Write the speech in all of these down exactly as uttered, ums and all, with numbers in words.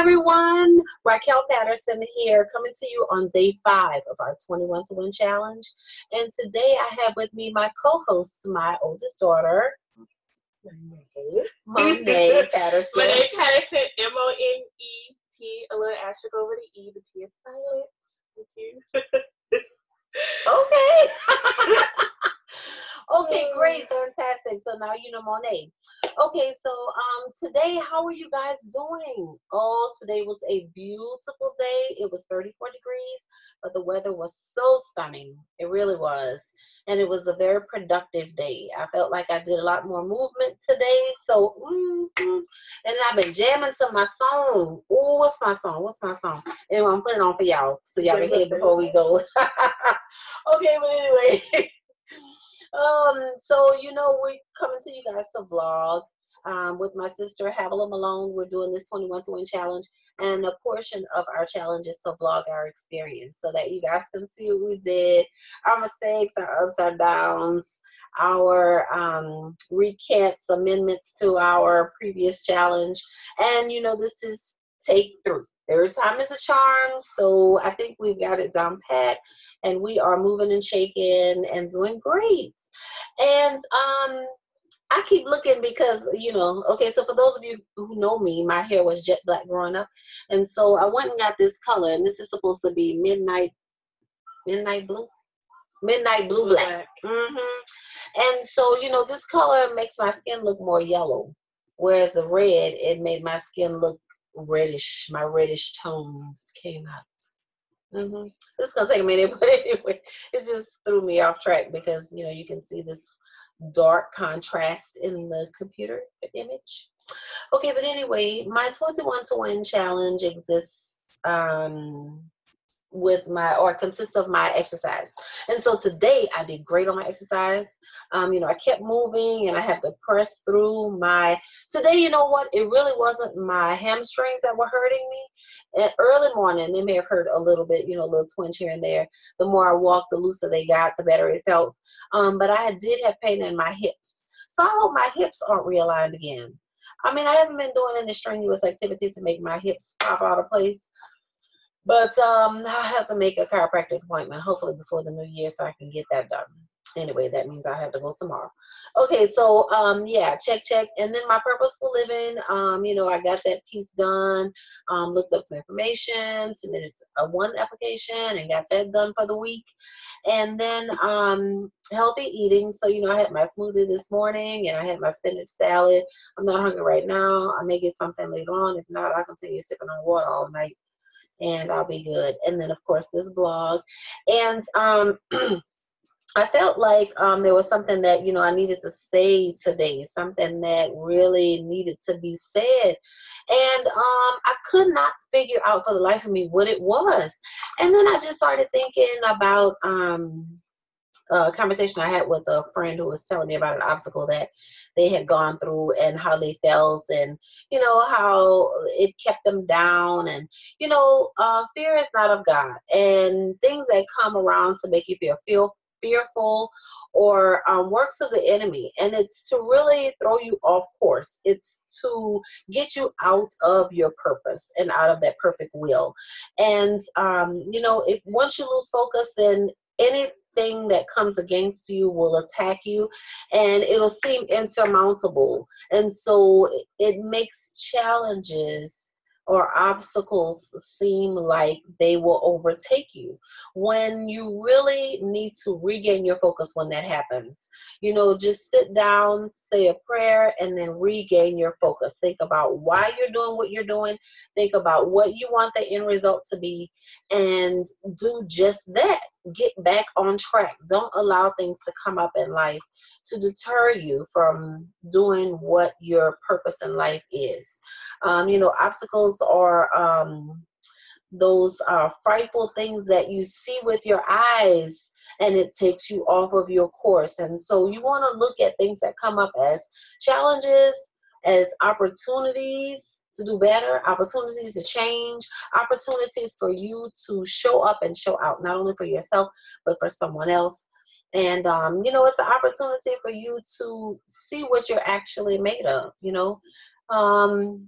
everyone, Raquel Patterson here, coming to you on day five of our twenty-one to win challenge. And today I have with me my co-host, my oldest daughter, Monet Patterson. Monet Patterson, M O N E T, a little asterisk over the E, the T is silent. Thank you. Okay. Okay, great, fantastic. So now you know Monet. Okay, so um, today, how are you guys doing? Oh, today was a beautiful day. It was thirty-four degrees, but the weather was so stunning. It really was. And it was a very productive day. I felt like I did a lot more movement today. So, mm-hmm. And then I've been jamming to my song. Oh, what's my song? What's my song? Anyway, I'm putting it on for y'all so y'all can hear before we go. Okay, but anyway. Um, so, you know, we're coming to you guys to vlog um, with my sister, Havilah Malone. We're doing this twenty-one to win challenge, and a portion of our challenge is to vlog our experience so that you guys can see what we did, our mistakes, our ups, our downs, our um, recants, amendments to our previous challenge. And, you know, this is take three. Third time is a charm, so I think we've got it down pat, and we are moving and shaking and doing great. And um, I keep looking because, you know, okay, so for those of you who know me, my hair was jet black growing up, and so I went and got this color, and this is supposed to be midnight, midnight blue? Midnight blue black. Mm-hmm. And so, you know, this color makes my skin look more yellow, whereas the red, it made my skin look reddish. My reddish tones came out. Mm-hmm. This is gonna take a minute, but anyway, it just threw me off track because, you know, you can see this dark contrast in the computer image. Okay, but anyway, my twenty-one to win challenge exists um with my, or consists of my exercise. And so today I did great on my exercise. Um, you know, I kept moving and I had to press through my, today, you know what, it really wasn't my hamstrings that were hurting me. At early morning, they may have hurt a little bit, you know, a little twinge here and there. The more I walked, the looser they got, the better it felt. Um, but I did have pain in my hips. So I hope my hips aren't realigned again. I mean, I haven't been doing any strenuous activity to make my hips pop out of place. But um, I have to make a chiropractic appointment, hopefully before the new year, so I can get that done. Anyway, that means I have to go tomorrow. Okay, so um, yeah, check, check. And then my purposeful living, um, you know, I got that piece done, um, looked up some information, submitted a one application and got that done for the week. And then um, healthy eating. So, you know, I had my smoothie this morning and I had my spinach salad. I'm not hungry right now. I may get something later on. If not, I'll continue sipping on water all night, and I'll be good. And then, of course, this vlog. And um, I felt like um, there was something that, you know, I needed to say today, something that really needed to be said. And um, I could not figure out for the life of me what it was. And then I just started thinking about um, a conversation I had with a friend who was telling me about an obstacle that they had gone through and how they felt, and, you know, how it kept them down. And, you know, uh, fear is not of God, and things that come around to make you feel, feel fearful or um, works of the enemy. And it's to really throw you off course. It's to get you out of your purpose and out of that perfect will. And, um, you know, if once you lose focus, then anything thing that comes against you will attack you, and it'll seem insurmountable. And so it, it makes challenges or obstacles seem like they will overtake you when you really need to regain your focus. When that happens, you know, just sit down, say a prayer, and then regain your focus. Think about why you're doing what you're doing. Think about what you want the end result to be, and do just that. Get back on track. Don't allow things to come up in life to deter you from doing what your purpose in life is. Um, you know, obstacles are um, those uh, frightful things that you see with your eyes, and it takes you off of your course. And so you want to look at things that come up as challenges, as opportunities to do better, opportunities to change, opportunities for you to show up and show out, not only for yourself, but for someone else. And, um, you know, it's an opportunity for you to see what you're actually made of, you know. Um,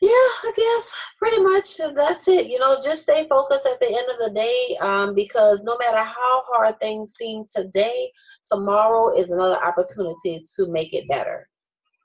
Yeah, I guess pretty much that's it. You know, just stay focused at the end of the day, um, because no matter how hard things seem today, tomorrow is another opportunity to make it better.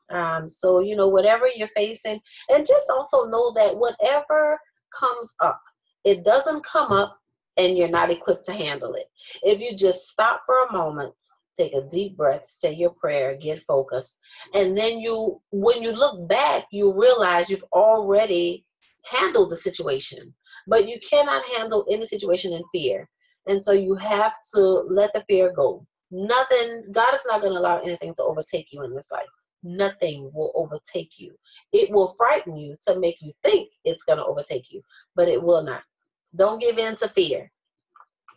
Um, so, you know, whatever you're facing, and just also know that whatever comes up, it doesn't come up and you're not equipped to handle it. If you just stop for a moment, take a deep breath, say your prayer, get focused. And then you, when you look back, you realize you've already handled the situation, but you cannot handle any situation in fear. And so you have to let the fear go. Nothing, God is not going to allow anything to overtake you in this life. Nothing will overtake you. It will frighten you to make you think it's going to overtake you, but it will not. Don't give in to fear.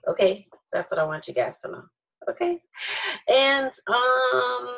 Okay? That's what I want you guys to know. Okay, and um,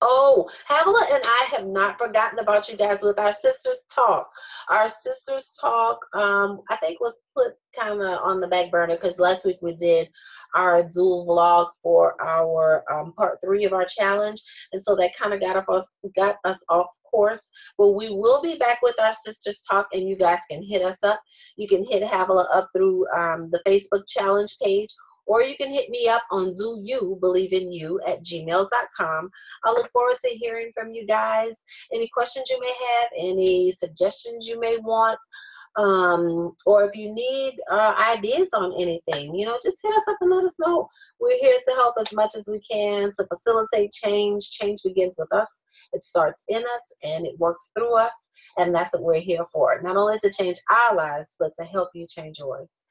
oh, Havilah and I have not forgotten about you guys with our Sisters Talk. Our Sisters Talk, um, I think was put kind of on the back burner because last week we did our dual vlog for our um, part three of our challenge, and so that kind of got us got us off course. But we will be back with our Sisters Talk, and you guys can hit us up. You can hit Havilah up through um, the Facebook challenge page, or you can hit me up on do you believe in you at gmail dot com. I look forward to hearing from you guys. Any questions you may have, any suggestions you may want, um or if you need uh ideas on anything, you know, just hit us up and let us know. We're here to help as much as we can to facilitate change. Change begins with us. It starts in us and it works through us, and that's what we're here for, not only to change our lives but to help you change yours.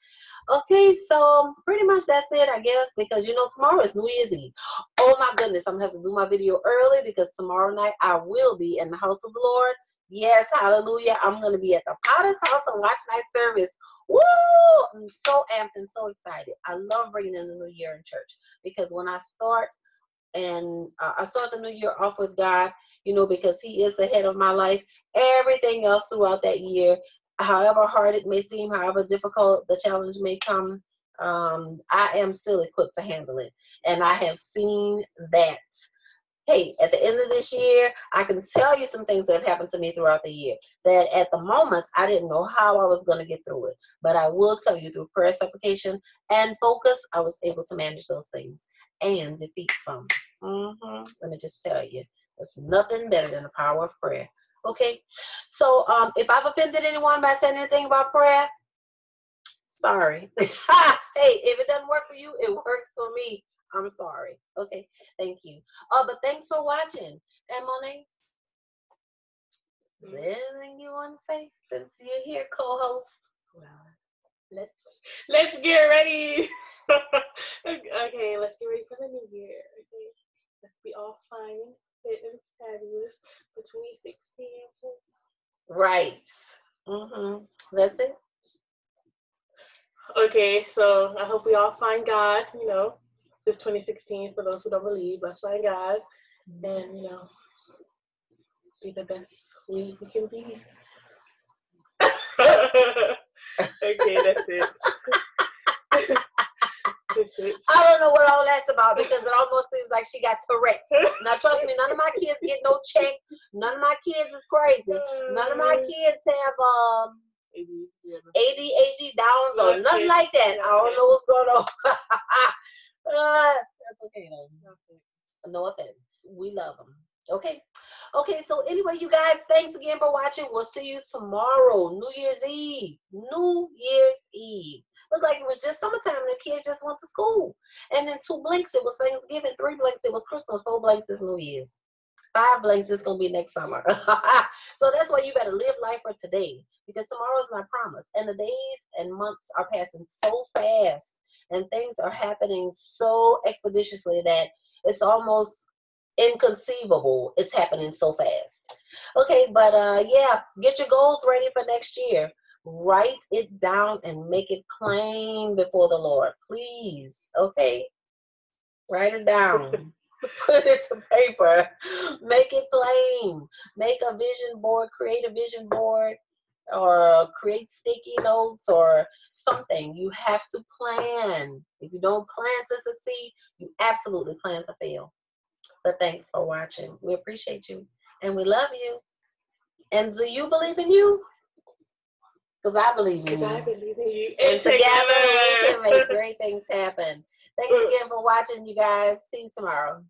Okay, so pretty much that's it, I guess, because you know tomorrow is New Year's Eve. Oh my goodness, I'm gonna have to do my video early because tomorrow night I will be in the house of the Lord. Yes, hallelujah. I'm going to be at the Potter's House and watch night service. Woo! I'm so amped and so excited. I love bringing in the new year in church, because when I start and uh, I start the new year off with God, you know, because he is the head of my life, everything else throughout that year, however hard it may seem, however difficult the challenge may come, um, I am still equipped to handle it. And I have seen that. Hey, at the end of this year, I can tell you some things that have happened to me throughout the year that at the moment, I didn't know how I was going to get through it. But I will tell you, through prayer, supplication, and focus, I was able to manage those things and defeat some. Mm-hmm. Let me just tell you, there's nothing better than the power of prayer. Okay, so um, if I've offended anyone by saying anything about prayer, sorry. Hey, if it doesn't work for you, it works for me. I'm sorry. Okay, thank you. Oh, but thanks for watching. And Monet, is there anything you want to say since you're here, co-host? Well, let's let's get ready. Okay, let's get ready for the new year. Okay, let's be all fine, fit, and fabulous for twenty sixteen. Right. Mm-hmm. That's it. Okay, so I hope we all find God. You know. This twenty sixteen, for those who don't believe, blessed by God, and you know, be the best we can be. Okay, that's it. That's it. I don't know what all that's about, because it almost seems like she got Tourette's. Now, trust me, none of my kids get no check. None of my kids is crazy. None of my kids have um. A D H D downs or nothing like that. I don't know what's going on. Uh, that's okay though. No offense. We love them. Okay. Okay. So anyway, you guys, thanks again for watching. We'll see you tomorrow, New Year's Eve. New Year's Eve. Looks like it was just summertime and the kids just went to school. And then two blinks, it was Thanksgiving. Three blinks, it was Christmas. Four blinks, it's New Year's. Five blinks, it's gonna be next summer. So that's why you better live life for today, because tomorrow's not promised, and the days and months are passing so fast. And things are happening so expeditiously that it's almost inconceivable. It's happening so fast. Okay, but uh, yeah, get your goals ready for next year. Write it down and make it plain before the Lord, please. Okay, write it down. Put it to paper. Make it plain. Make a vision board. Create a vision board. Or create sticky notes or something. You have to plan. If you don't plan to succeed, you absolutely plan to fail. But thanks for watching. We appreciate you. and we love you. And do you believe in you? Because I believe in you. I believe in you. And, and together we can make great things happen. Thanks again for watching, you guys. See you tomorrow.